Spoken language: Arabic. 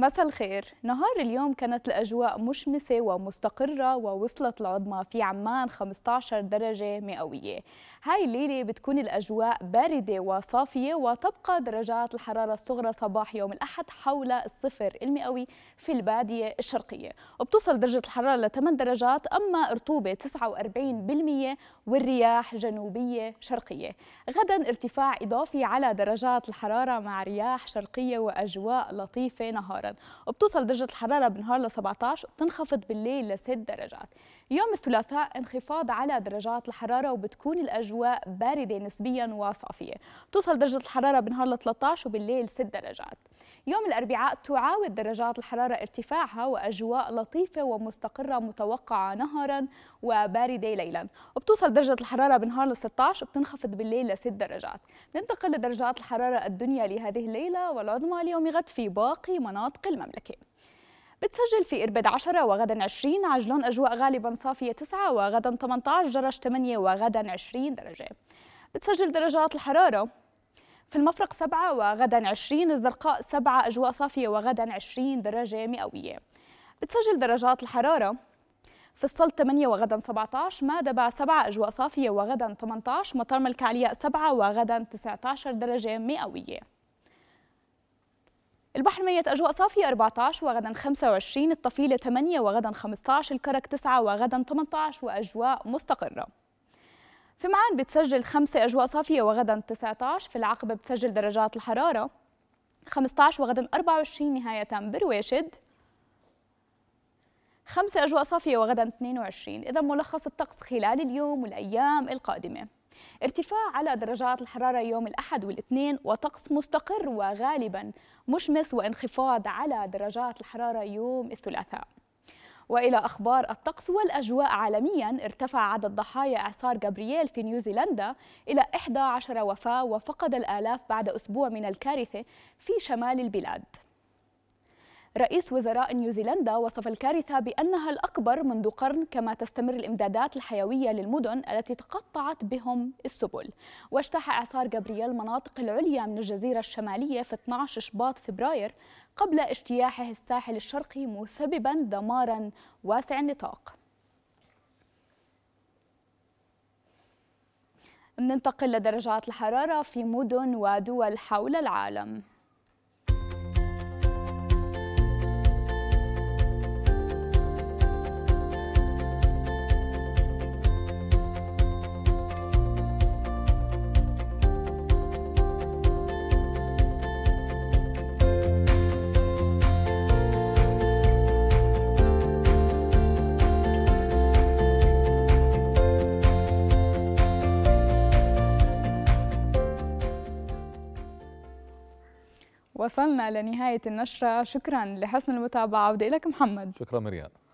مساء الخير. نهار اليوم كانت الأجواء مشمسة ومستقرة ووصلت العظمى في عمان 15 درجة مئوية. هاي الليلة بتكون الأجواء باردة وصافية وتبقى درجات الحرارة الصغرى صباح يوم الأحد حول الصفر المئوي في البادية الشرقية، وبتوصل درجة الحرارة ل 8 درجات، أما رطوبة 49% والرياح جنوبية شرقية. غدا ارتفاع إضافي على درجات الحرارة مع رياح شرقية وأجواء لطيفة نهارا، وبتوصل درجة الحرارة بالنهار ل 17، بتنخفض بالليل ل 6 درجات. يوم الثلاثاء انخفاض على درجات الحرارة وبتكون الأجواء باردة نسبيا وصافية، بتوصل درجة الحرارة بالنهار ل 13 وبالليل 6 درجات. يوم الأربعاء تعاود درجات الحرارة ارتفاعها وأجواء لطيفة ومستقرة متوقعة نهارا وباردة ليلا، وبتوصل درجة الحرارة بالنهار ل 16، بتنخفض بالليل ل 6 درجات. ننتقل لدرجات الحرارة الدنيا لهذه الليلة والعظمى اليوم غد في باقي مناطق المملكة. بتسجل في إربد 10 وغدا 20، عجلون أجواء غالبا صافية 9 وغدا 18، جرش 8 وغدا 20 درجة. بتسجل درجات الحرارة في المفرق 7 وغدا 20، الزرقاء 7 أجواء صافية وغدا 20 درجة مئوية. بتسجل درجات الحرارة في السلط 8 وغدا 17، مادبا 7 أجواء صافية وغدا 18، مطار ملكة علياء 7 وغدا 19 درجة مئوية. البحر ميت أجواء صافية 14 وغدا 25، الطفيلة 8 وغدا 15، الكرك 9 وغدا 18 وأجواء مستقرة. في معان بتسجل 5 أجواء صافية وغدا 19، في العقبة بتسجل درجات الحرارة 15 وغدا 24، نهاية برواشد 5 أجواء صافية وغدا 22. إذا ملخص الطقس خلال اليوم والأيام القادمة: ارتفاع على درجات الحرارة يوم الأحد والاثنين وطقس مستقر وغالبا مشمس، وانخفاض على درجات الحرارة يوم الثلاثاء. وإلى أخبار الطقس والأجواء عالميا: ارتفع عدد ضحايا إعصار غابرييل في نيوزيلندا إلى 11 وفاة، وفقد الآلاف بعد أسبوع من الكارثة في شمال البلاد. رئيس وزراء نيوزيلندا وصف الكارثة بأنها الأكبر منذ قرن، كما تستمر الإمدادات الحيوية للمدن التي تقطعت بهم السبل. واجتاح إعصار غابرييل المناطق العليا من الجزيرة الشمالية في 12 شباط فبراير، قبل اجتياحه الساحل الشرقي، مسببا دمارا واسع النطاق. ننتقل لدرجات الحرارة في مدن ودول حول العالم. وصلنا لنهاية النشرة، شكرا لحسن المتابعة، وبدي لك محمد. شكرا مريم.